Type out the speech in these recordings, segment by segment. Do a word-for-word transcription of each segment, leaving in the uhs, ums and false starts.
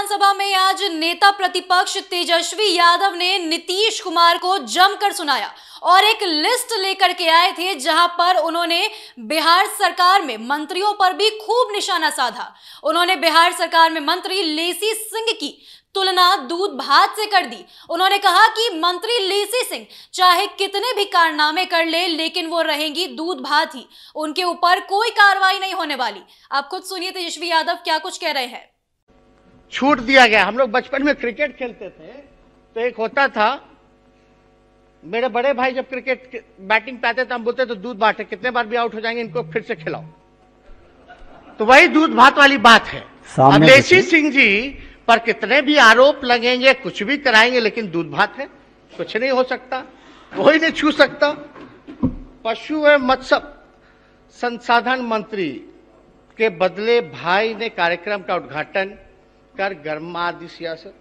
विधानसभा में आज नेता प्रतिपक्ष तेजस्वी यादव ने नीतीश कुमार को जमकर सुनाया और एक लिस्ट लेकर के आए थे जहां पर उन्होंने बिहार सरकार में मंत्रियों पर भी खूब निशाना साधा। उन्होंने बिहार सरकार में मंत्री लेसी सिंह की तुलना दूध भात से कर दी। उन्होंने कहा कि मंत्री लेसी सिंह चाहे कितने भी कारनामे कर ले, लेकिन वो रहेंगी दूध भात ही, उनके ऊपर कोई कार्रवाई नहीं होने वाली। आप खुद सुनिए तेजस्वी यादव क्या कुछ कह रहे हैं। छूट दिया गया। हम लोग बचपन में क्रिकेट खेलते थे तो एक होता था, मेरे बड़े भाई जब क्रिकेट बैटिंग पे आते थे हम बोलते तो दूध भात है, कितने बार भी आउट हो जाएंगे, इनको फिर से खिलाओ। तो वही दूध भात वाली बात है। अब लेसी सिंह जी पर कितने भी आरोप लगेंगे, कुछ भी कराएंगे, लेकिन दूध भात है, कुछ नहीं हो सकता, कोई नहीं छू सकता। पशु एवं मत्स्य संसाधन मंत्री के बदले भाई ने कार्यक्रम का उद्घाटन कर गर्मा आदि सियासत।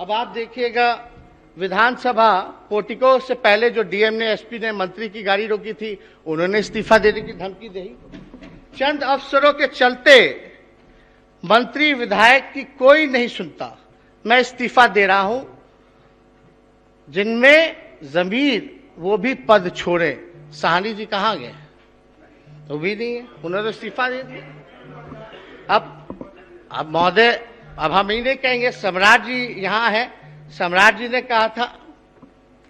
अब आप देखिएगा, विधानसभा पोटिको से पहले जो डीएम ने, एसपी ने मंत्री की गाड़ी रोकी थी, उन्होंने इस्तीफा देने की धमकी दी। चंद अफसरों के चलते मंत्री विधायक की कोई नहीं सुनता। मैं इस्तीफा दे रहा हूं, जिनमें जमीर वो भी पद छोड़े। साहनी जी कहाँ गए? वो भी नहीं है, उन्होंने इस्तीफा दे दिया। अब अब महोदय, अब हम ही नहीं कहेंगे, सम्राट जी यहाँ है। सम्राट जी ने कहा था,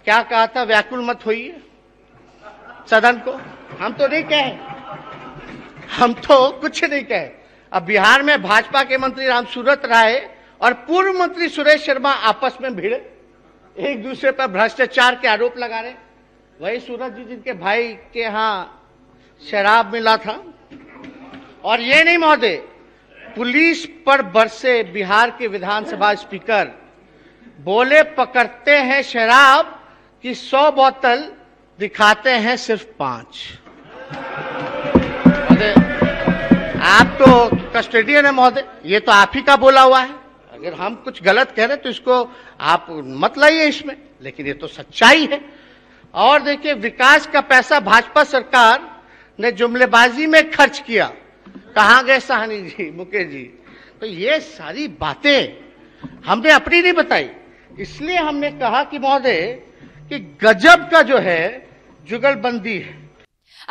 क्या कहा था, व्याकुल मत होइए सदन को। हम तो नहीं कहे, हम तो कुछ नहीं कहे। अब बिहार में भाजपा के मंत्री राम सूरत राय और पूर्व मंत्री सुरेश शर्मा आपस में भिड़े, एक दूसरे पर भ्रष्टाचार के आरोप लगा रहे। वही सूरत जी जिनके भाई के यहाँ शराब मिला था। और ये नहीं महोदय, पुलिस पर बरसे बिहार के विधानसभा स्पीकर, बोले पकड़ते हैं शराब की सौ बोतल, दिखाते हैं सिर्फ पांच। आप तो कस्टोडियन है महोदय, ये तो आप ही का बोला हुआ है। अगर हम कुछ गलत कह रहे हैं तो इसको आप मत लाइए इसमें, लेकिन ये तो सच्चाई है। और देखिए, विकास का पैसा भाजपा सरकार ने जुमलेबाजी में खर्च किया। कहाँ गए साहनी जी, मुकेश जी? तो ये सारी बातें हमने अपनी नहीं बताई। इसलिए हमने कहा कि महोदय कि गजब का जो है जुगलबंदी है।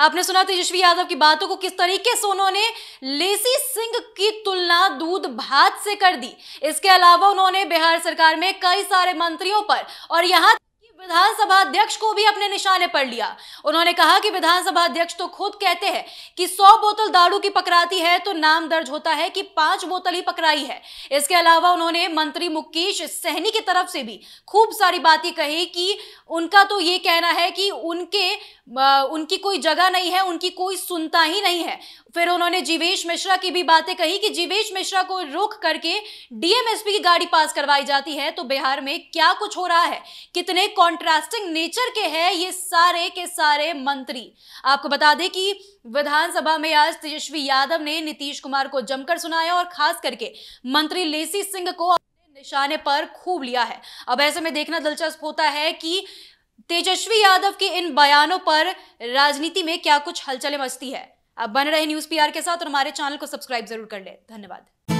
आपने सुना तेजस्वी यादव की बातों को, किस तरीके से उन्होंने लेसी सिंह की तुलना दूध भात से कर दी। इसके अलावा उन्होंने बिहार सरकार में कई सारे मंत्रियों पर और यहाँ विधानसभा अध्यक्ष को भी अपने निशाने पर लिया। उन्होंने कहा कि विधानसभा अध्यक्ष तो खुद कहते हैं कि सौ बोतल दारू की पकड़ाती है तो नाम दर्ज होता है कि पांच बोतल ही पकड़ाई है। इसके अलावा उन्होंने मंत्री मुकेश सहनी की तरफ से भी खूब सारी बातें कही कि उनका तो ये कहना है कि उनके आ, उनकी कोई जगह नहीं है, उनकी कोई सुनता ही नहीं है। फिर उन्होंने जीवेश मिश्रा की भी बातें कही कि जीवेश मिश्रा को रोक करके डीएमएसपी की गाड़ी पास करवाई जाती है। तो बिहार में क्या कुछ हो रहा है, कितने कॉन्ट्रास्टिंग नेचर के हैं ये सारे के सारे मंत्री। आपको बता दें कि विधानसभा में आज तेजस्वी यादव ने नीतीश कुमार को जमकर सुनाया और खास करके मंत्री लेसी सिंह को अपने निशाने पर खूब लिया है। अब ऐसे में देखना दिलचस्प होता है कि तेजस्वी यादव के इन बयानों पर राजनीति में क्या कुछ हलचले मचती है। आप बने रहे न्यूज़ पीआर के साथ और हमारे चैनल को सब्सक्राइब जरूर कर लें। धन्यवाद।